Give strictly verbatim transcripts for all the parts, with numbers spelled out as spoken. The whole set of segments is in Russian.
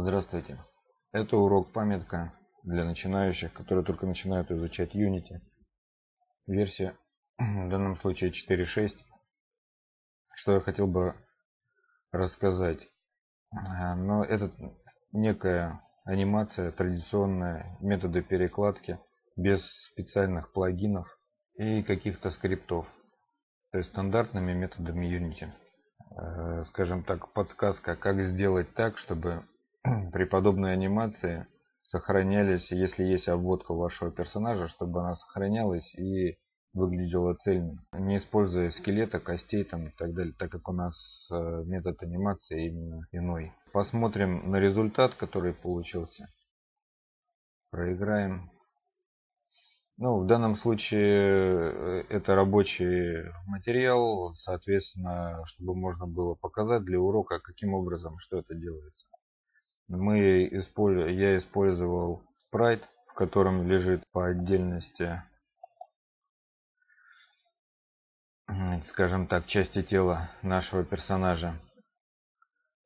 Здравствуйте! Это урок-памятка для начинающих, которые только начинают изучать Unity. Версия в данном случае четыре точка шесть. Что я хотел бы рассказать. Но это некая анимация, традиционные методы перекладки без специальных плагинов и каких-то скриптов. То есть стандартными методами Unity. Скажем так, подсказка, как сделать так, чтобы при подобной анимации сохранялись, если есть обводка вашего персонажа, чтобы она сохранялась и выглядела цельной, не используя скелета, костей там и так далее, так как у нас метод анимации именно иной. Посмотрим на результат, который получился. Проиграем. Ну, в данном случае это рабочий материал, соответственно, чтобы можно было показать для урока, каким образом, что это делается. Мы, я использовал Sprite, в котором лежит по отдельности, скажем так, части тела нашего персонажа,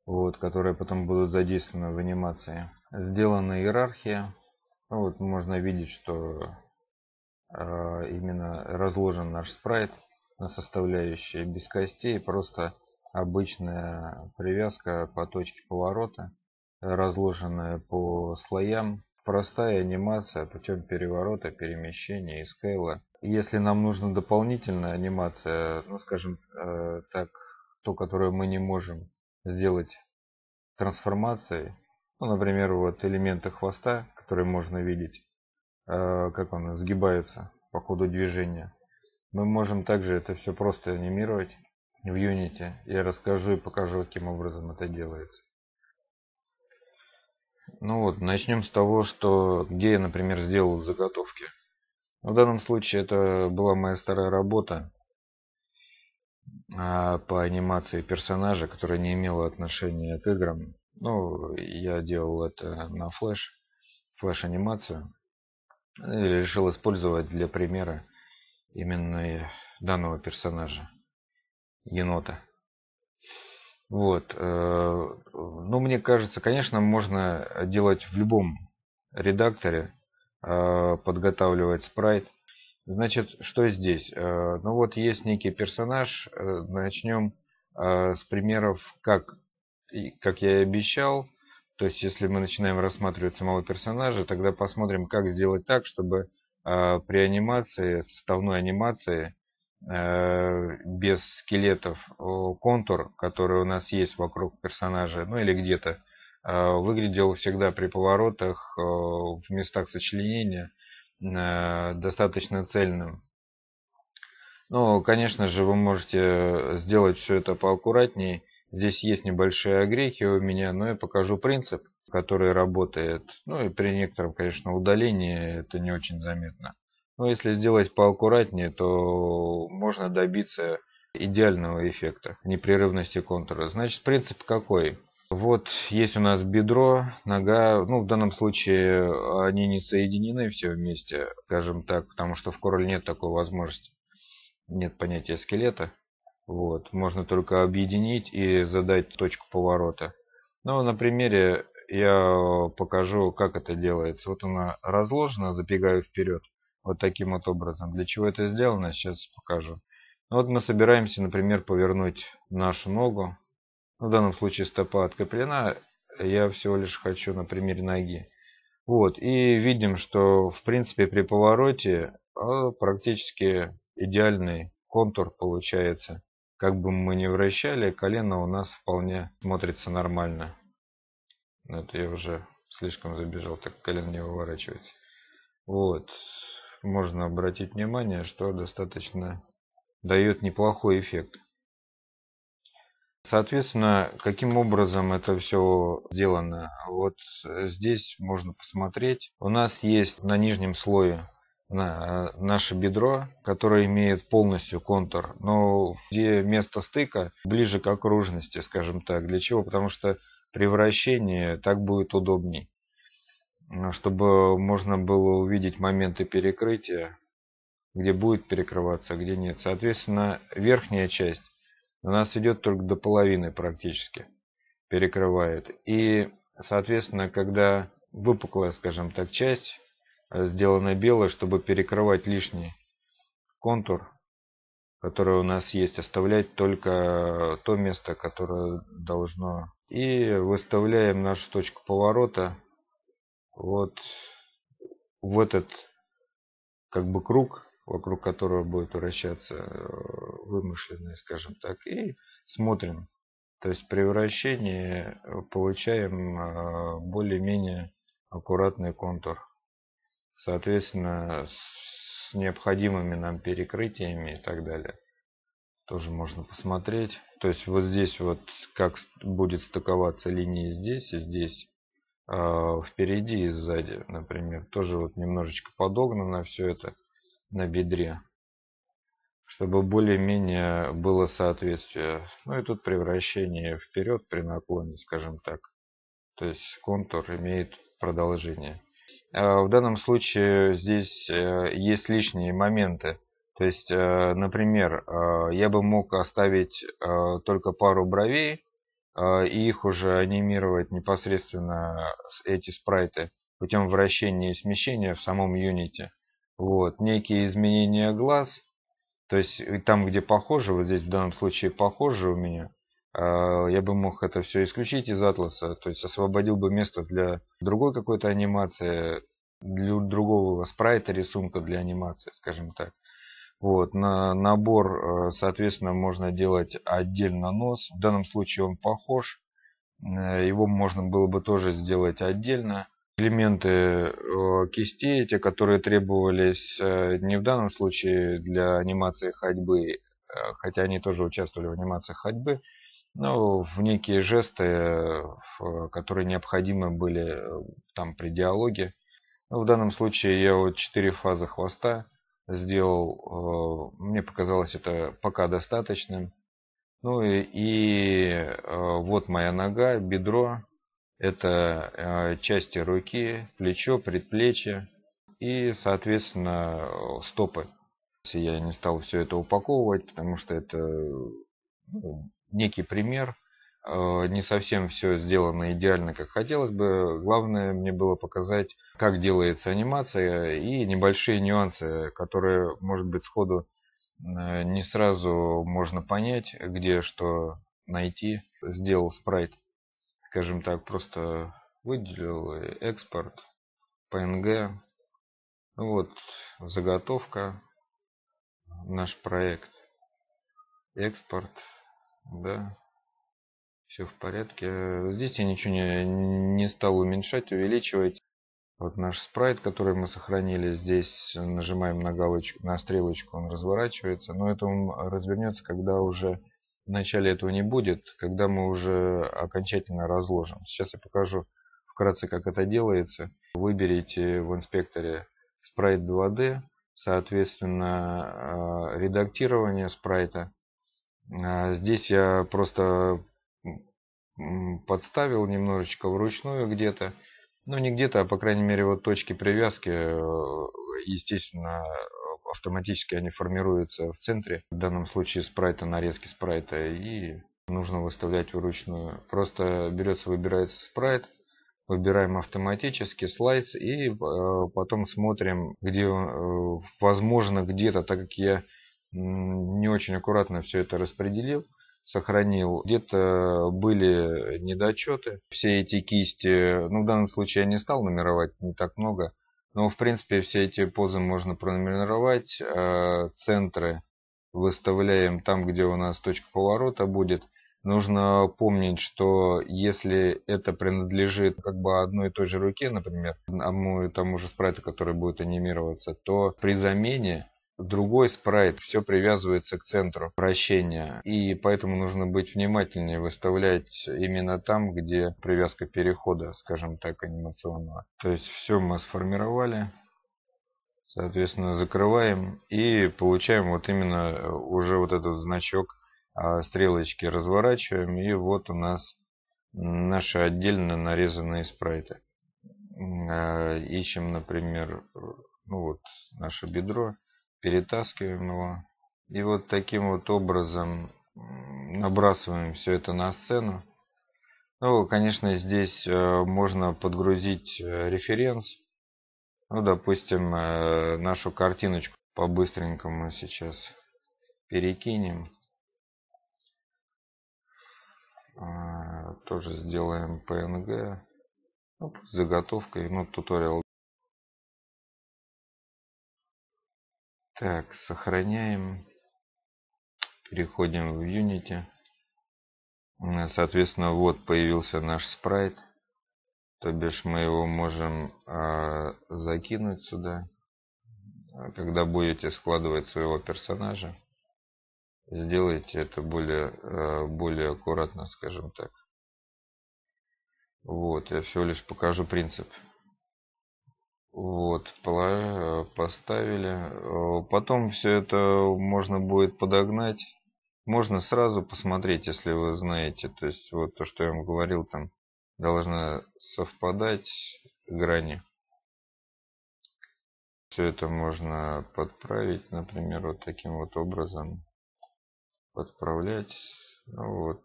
вот, которые потом будут задействованы в анимации. Сделана иерархия. Вот можно видеть, что э, именно разложен наш спрайт на составляющие без костей, просто обычная привязка по точке поворота, разложенная по слоям. Простая анимация путем переворота, перемещения и скейла. Если нам нужна дополнительная анимация, ну скажем э, так, то, которую мы не можем сделать трансформацией, ну, например, вот элементы хвоста, которые можно видеть, э, как он сгибается по ходу движения, мы можем также это все просто анимировать в Unity. Я расскажу и покажу, каким образом это делается. Ну вот, начнем с того, что где я, например, сделал заготовки. В данном случае это была моя старая работа по анимации персонажа, которая не имела отношения к играм. Ну, я делал это на флеш, флеш-анимацию. И решил использовать для примера именно данного персонажа, енота. Вот. Ну, мне кажется, конечно, можно делать в любом редакторе, подготавливать спрайт. Значит, что здесь? Ну вот есть некий персонаж. Начнем с примеров, как, как я и обещал. То есть, если мы начинаем рассматривать самого персонажа, тогда посмотрим, как сделать так, чтобы при анимации, составной анимации, без скелетов, контур, который у нас есть вокруг персонажа, ну или где-то, выглядел всегда при поворотах в местах сочленения достаточно цельным. Ну, конечно же, вы можете сделать все это поаккуратнее. Здесь есть небольшие огрехи у меня, но я покажу принцип, который работает. Ну и при некотором, конечно, удалении это не очень заметно. Но если сделать поаккуратнее, то можно добиться идеального эффекта, непрерывности контура. Значит, принцип какой? Вот есть у нас бедро, нога. Ну, в данном случае они не соединены все вместе, скажем так, потому что в Corel нет такой возможности. Нет понятия скелета. Вот. Можно только объединить и задать точку поворота. Ну, на примере я покажу, как это делается. Вот она разложена, забегаю вперед. Вот таким вот образом. Для чего это сделано, сейчас покажу. Вот мы собираемся, например, повернуть нашу ногу. В данном случае стопа откреплена. Я всего лишь хочу на примере ноги. Вот. И видим, что в принципе при повороте практически идеальный контур получается. Как бы мы ни вращали, колено у нас вполне смотрится нормально. Но это я уже слишком забежал, так колено не выворачивается. Вот. Можно обратить внимание, что достаточно дает неплохой эффект. Соответственно, каким образом это все сделано? Вот здесь можно посмотреть. У нас есть на нижнем слое наше бедро, которое имеет полностью контур, но где место стыка ближе к окружности, скажем так. Для чего? Потому что при вращении так будет удобней, чтобы можно было увидеть моменты перекрытия, где будет перекрываться, а где нет. Соответственно, верхняя часть у нас идет только до половины практически, перекрывает. И Соответственно, когда выпуклая, скажем так, часть сделана белой, чтобы перекрывать лишний контур, который у нас есть, оставлять только то место, которое должно. И выставляем нашу точку поворота вот в этот как бы круг, вокруг которого будет вращаться вымышленный, скажем так, и смотрим. То есть при вращении получаем более-менее аккуратный контур. Соответственно, с необходимыми нам перекрытиями и так далее. Тоже можно посмотреть. То есть вот здесь вот как будет стыковаться линии здесь и здесь. Впереди и сзади, например. Тоже вот немножечко подогнано все это на бедре, чтобы более-менее было соответствие. Ну и тут превращение вперед при наклоне, скажем так. То есть контур имеет продолжение. В данном случае здесь есть лишние моменты. То есть, например, я бы мог оставить только пару бровей и их уже анимировать непосредственно эти спрайты путем вращения и смещения в самом Unity. Вот. Некие изменения глаз, то есть там, где похоже, вот здесь в данном случае похоже у меня, я бы мог это все исключить из атласа, то есть освободил бы место для другой какой-то анимации, для другого спрайта, рисунка для анимации, скажем так. Вот, на набор, соответственно, можно делать отдельно нос. В данном случае он похож. Его можно было бы тоже сделать отдельно. Элементы кистей, те, которые требовались не в данном случае для анимации ходьбы, хотя они тоже участвовали в анимации ходьбы, но в некие жесты, которые необходимы были там при диалоге. Но в данном случае я вот четыре фазы хвоста сделал, мне показалось это пока достаточным. Ну и, и вот моя нога, бедро, это части руки, плечо, предплечье и, соответственно, стопы. Я не стал все это упаковывать, потому что это ну, некий пример. Не совсем все сделано идеально, как хотелось бы. Главное мне было показать, как делается анимация и небольшие нюансы, которые, может быть, сходу не сразу можно понять, где что найти. Сделал спрайт, скажем так, просто выделил экспорт, пи эн джи, вот заготовка, наш проект, экспорт, да. Все в порядке. Здесь я ничего не, не стал уменьшать, увеличивать. Вот наш спрайт, который мы сохранили. Здесь нажимаем на галочку, на стрелочку, он разворачивается. Но это он развернется, когда уже в начале этого не будет, когда мы уже окончательно разложим. Сейчас я покажу вкратце, как это делается. Выберите в инспекторе спрайт два дэ, соответственно, редактирование спрайта. Здесь я просто подставил немножечко вручную где-то, но не где-то, а по крайней мере вот точки привязки, естественно, автоматически они формируются в центре, в данном случае спрайта, нарезки спрайта, и нужно выставлять вручную. Просто берется, выбирается спрайт, выбираем автоматически слайс и потом смотрим, где, возможно, где-то, так как я не очень аккуратно все это распределил, сохранил. Где-то были недочеты. Все эти кисти, ну в данном случае я не стал нумеровать, не так много. Но в принципе все эти позы можно пронумеровать. Центры выставляем там, где у нас точка поворота будет. Нужно помнить, что если это принадлежит как бы одной и той же руке, например, тому же спрайту, который будет анимироваться, то при замене другой спрайт, все привязывается к центру вращения, и поэтому нужно быть внимательнее, выставлять именно там, где привязка перехода, скажем так, анимационного. То есть все мы сформировали, соответственно закрываем и получаем вот именно уже вот этот значок стрелочки, разворачиваем, и вот у нас наши отдельно нарезанные спрайты. Ищем, например, ну вот наше бедро. Перетаскиваем его. И вот таким вот образом набрасываем все это на сцену. Ну, конечно, здесь можно подгрузить референс. Ну, допустим, нашу картиночку по-быстренькому сейчас перекинем. Тоже сделаем пи эн джи. Ну, с заготовкой, ну, туториал. Так, сохраняем. Переходим в Unity. Соответственно, вот появился наш спрайт. То бишь мы его можем э, закинуть сюда, когда будете складывать своего персонажа. Сделайте это более, э, более аккуратно, скажем так. Вот, я всего лишь покажу принцип. Вот, поставили. Потом все это можно будет подогнать. Можно сразу посмотреть, если вы знаете. То есть, вот то, что я вам говорил, там должна совпадать грани. Все это можно подправить, например, вот таким вот образом. Подправлять. Ну, вот.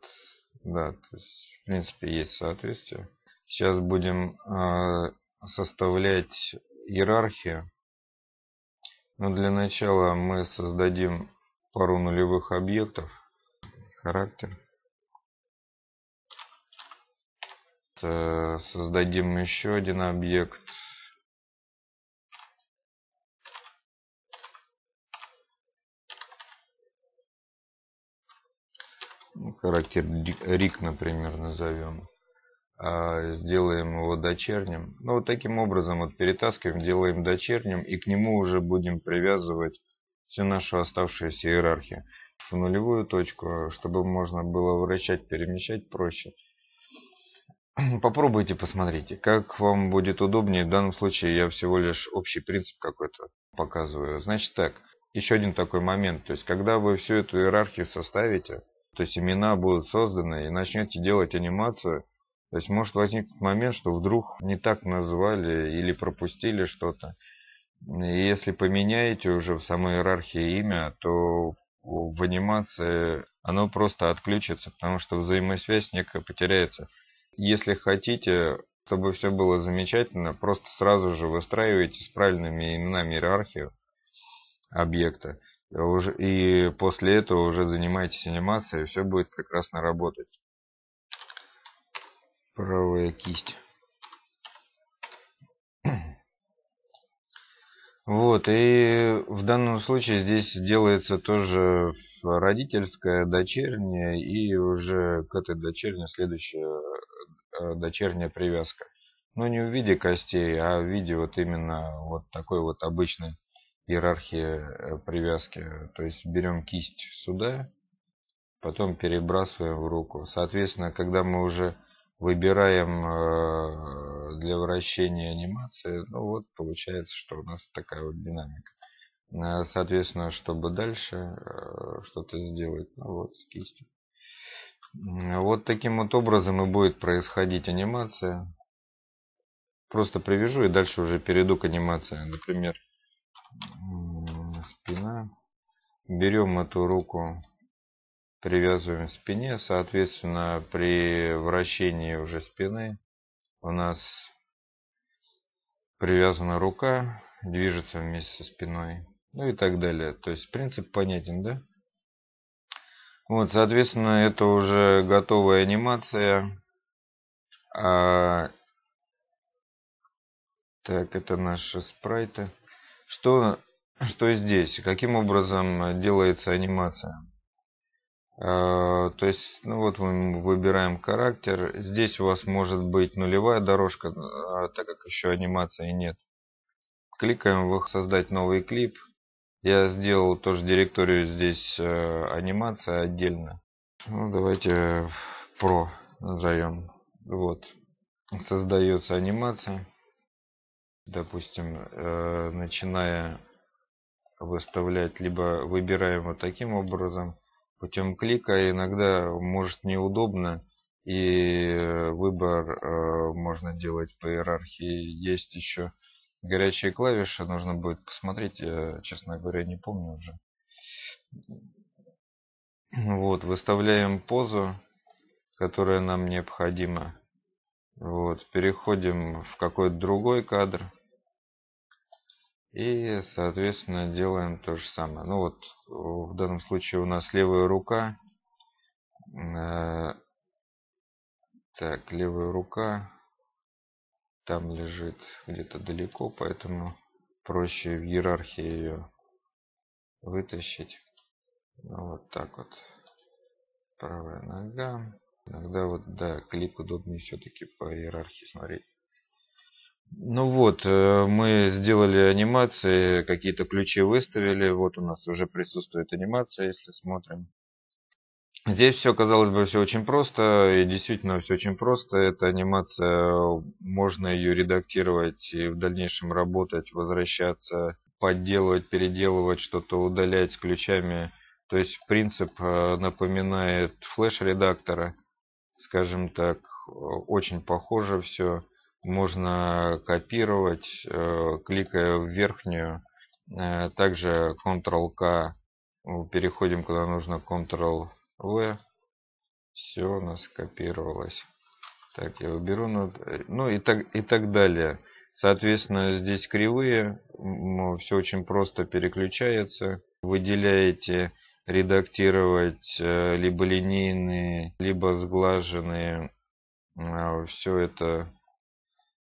Да, то есть, в принципе, есть соответствие. Сейчас будем э, составлять иерархию. Но для начала мы создадим пару нулевых объектов. Характер. Создадим еще один объект. Характер Рик, например, назовем. Сделаем его дочерним. Ну, вот таким образом вот перетаскиваем, делаем дочерним, и к нему уже будем привязывать всю нашу оставшуюся иерархию. В нулевую точку, чтобы можно было вращать, перемещать проще. Попробуйте, посмотрите, как вам будет удобнее. В данном случае я всего лишь общий принцип какой-то показываю. Значит так, еще один такой момент. То есть, когда вы всю эту иерархию составите, то есть имена будут созданы и начнете делать анимацию, то есть может возникнуть момент, что вдруг не так назвали или пропустили что-то. И если поменяете уже в самой иерархии имя, то в анимации оно просто отключится, потому что взаимосвязь некая потеряется. Если хотите, чтобы все было замечательно, просто сразу же выстраиваете с правильными именами иерархию объекта. И после этого уже занимаетесь анимацией, и все будет прекрасно работать. Правая кисть. Вот, и в данном случае здесь делается тоже родительская, дочерняя, и уже к этой дочерней следующая дочерняя привязка. Но не в виде костей, а в виде вот именно вот такой вот обычной иерархии привязки. То есть берем кисть сюда, потом перебрасываем в руку. Соответственно, когда мы уже выбираем для вращения анимации, ну вот получается, что у нас такая вот динамика. Соответственно, чтобы дальше что-то сделать, ну вот с кистью. Вот таким вот образом и будет происходить анимация. Просто привяжу и дальше уже перейду к анимации. Например, спина. Берем эту руку, привязываем к спине. Соответственно, при вращении уже спины у нас привязана рука, движется вместе со спиной. Ну и так далее. То есть принцип понятен, да? Вот, соответственно, это уже готовая анимация. А... Так, это наши спрайты. Что, что здесь? Каким образом делается анимация? То есть, ну вот мы выбираем характер. Здесь у вас может быть нулевая дорожка, так как еще анимации нет. Кликаем в «Создать новый клип». Я сделал тоже директорию здесь анимация отдельно. Ну, давайте «Про» назовем. Вот. Создается анимация. Допустим, начиная выставлять, либо выбираем вот таким образом. Путем клика иногда может неудобно, и выбор можно делать по иерархии. Есть еще горячие клавиши, нужно будет посмотреть, я, честно говоря, не помню уже. Вот, выставляем позу, которое нам необходимо. Вот, переходим в какой-то другой кадр и, соответственно, делаем то же самое. Ну вот, в данном случае у нас левая рука. Так, левая рука там лежит где-то далеко, поэтому проще в иерархии ее вытащить. Ну, вот так вот. Правая нога. Иногда вот, да, клик удобнее все-таки по иерархии смотреть. Ну вот, мы сделали анимации, какие-то ключи выставили. Вот у нас уже присутствует анимация, если смотрим. Здесь все, казалось бы, все очень просто. И действительно все очень просто. Эта анимация, можно ее редактировать и в дальнейшем работать, возвращаться, подделывать, переделывать, что-то удалять с ключами. То есть принцип напоминает флеш-редактора, скажем так, очень похоже все. Можно копировать, кликая в верхнюю. Также контрол ка, переходим куда нужно, контрол вэ. Все у нас копировалось. Так, я уберу. Ну и так, и так далее. Соответственно, здесь кривые. Все очень просто переключается. Выделяете... редактировать либо линейные, либо сглаженные. Все это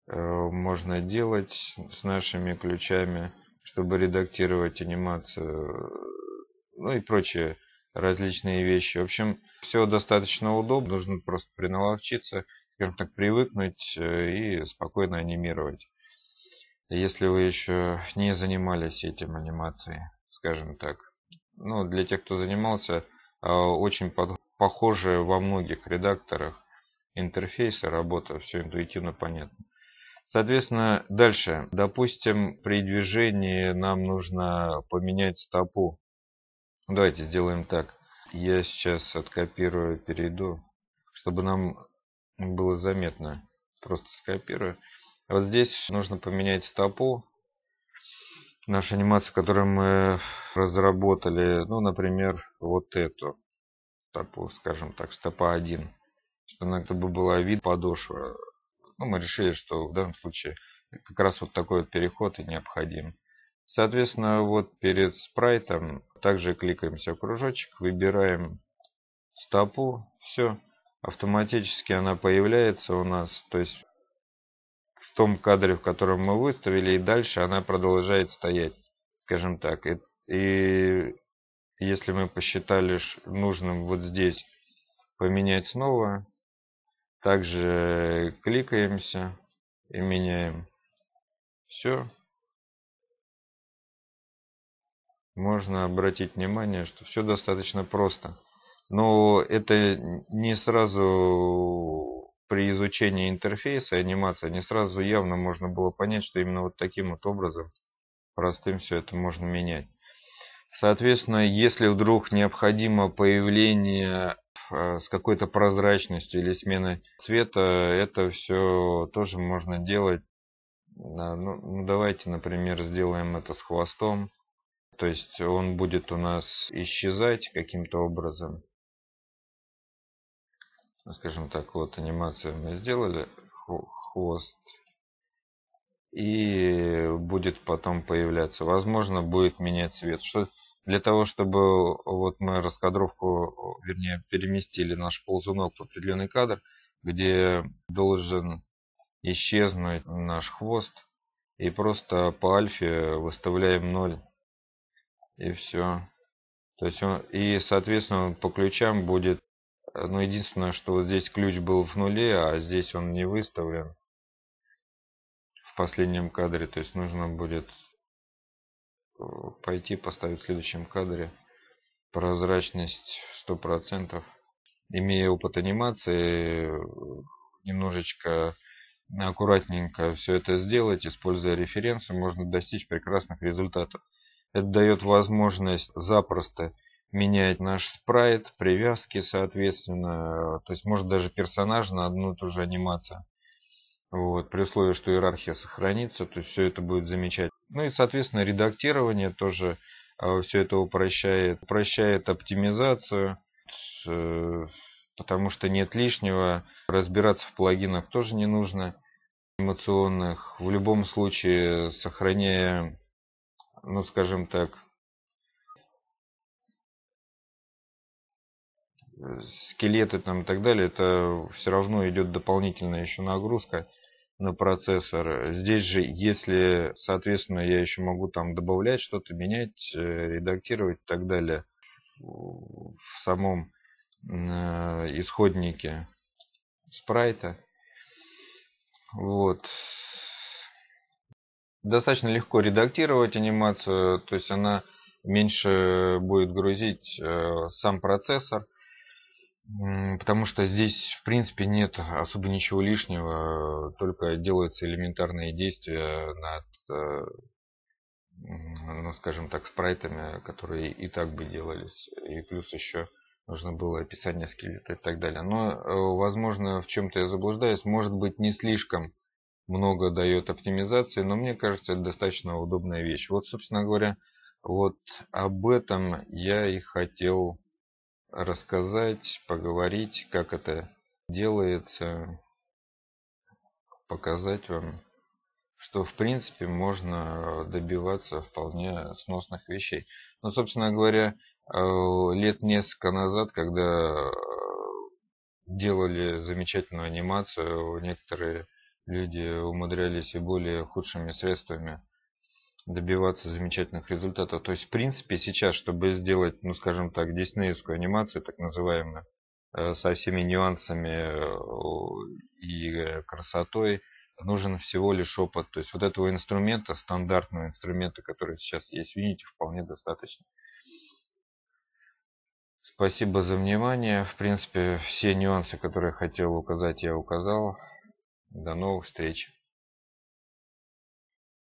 можно делать с нашими ключами, чтобы редактировать анимацию, ну и прочие различные вещи. В общем, все достаточно удобно. Нужно просто приналовчиться, скажем так, привыкнуть и спокойно анимировать, если вы еще не занимались этим анимацией, скажем так. Ну, для тех, кто занимался, очень под... похожие во многих редакторах интерфейса, работа, все интуитивно понятно. Соответственно, дальше. Допустим, при движении нам нужно поменять стопу. Давайте сделаем так. Я сейчас откопирую, перейду, чтобы нам было заметно. Просто скопирую. Вот здесь нужно поменять стопу. Наша анимация, которую мы разработали, ну, например, вот эту стопу, скажем так, стопа один, чтобы она как бы была вид подошвы. Ну, мы решили, что в данном случае как раз вот такой вот переход и необходим. Соответственно, вот перед спрайтом также кликаемся в кружочек, выбираем стопу, все, автоматически она появляется у нас, то есть в том кадре, в котором мы выставили, и дальше она продолжает стоять, скажем так. И, и если мы посчитали нужным вот здесь поменять снова, также кликаемся и меняем. Все. Можно обратить внимание, что все достаточно просто. Но это не сразу... При изучении интерфейса анимации не сразу явно можно было понять, что именно вот таким вот образом простым все это можно менять. Соответственно, если вдруг необходимо появление с какой-то прозрачностью или сменой цвета, это все тоже можно делать. Ну, давайте, например, сделаем это с хвостом. То есть он будет у нас исчезать каким-то образом. Скажем так, вот анимацию мы сделали, хвост, и будет потом появляться. Возможно, будет менять цвет. Что для того, чтобы вот мы раскадровку, вернее, переместили наш ползунок в определенный кадр, где должен исчезнуть наш хвост, и просто по альфе выставляем ноль, и все. То есть он, и соответственно он по ключам будет. Но единственное, что вот здесь ключ был в нуле, а здесь он не выставлен в последнем кадре. То есть нужно будет пойти поставить в следующем кадре прозрачность сто процентов. Имея опыт анимации, немножечко аккуратненько все это сделать, используя референсы, можно достичь прекрасных результатов. Это дает возможность запросто менять наш спрайт, привязки, соответственно, то есть может даже персонаж на одну и ту же анимацию. Вот, при условии, что иерархия сохранится, то есть все это будет замечательно. Ну и, соответственно, редактирование тоже все это упрощает, упрощает оптимизацию. потому что нет лишнего. Разбираться в плагинах тоже не нужно, анимационных. В любом случае, сохраняя, ну скажем так, скелеты там и так далее, это все равно идет дополнительная еще нагрузка на процессор. Здесь же, если, соответственно, я еще могу там добавлять что-то, менять, редактировать и так далее в самом исходнике спрайта. Вот. Достаточно легко редактировать анимацию, то есть она меньше будет грузить сам процессор, потому что здесь в принципе нет особо ничего лишнего, только делаются элементарные действия над, ну скажем так, спрайтами, которые и так бы делались, и плюс еще нужно было описание скелета и так далее. Но, возможно, в чем-то я заблуждаюсь. Может быть, не слишком много дает оптимизации, но мне кажется, это достаточно удобная вещь. Вот, собственно говоря, вот об этом я и хотел рассказать, поговорить, как это делается, показать вам, что, в принципе, можно добиваться вполне сносных вещей. Но, собственно говоря, лет несколько назад, когда делали замечательную анимацию, некоторые люди умудрялись и более худшими средствами добиваться замечательных результатов. То есть, в принципе, сейчас, чтобы сделать, ну, скажем так, диснеевскую анимацию, так называемую, со всеми нюансами и красотой, нужен всего лишь опыт. То есть, вот этого инструмента, стандартного инструмента, который сейчас есть в Unity, вполне достаточно. Спасибо за внимание. В принципе, все нюансы, которые я хотел указать, я указал. До новых встреч.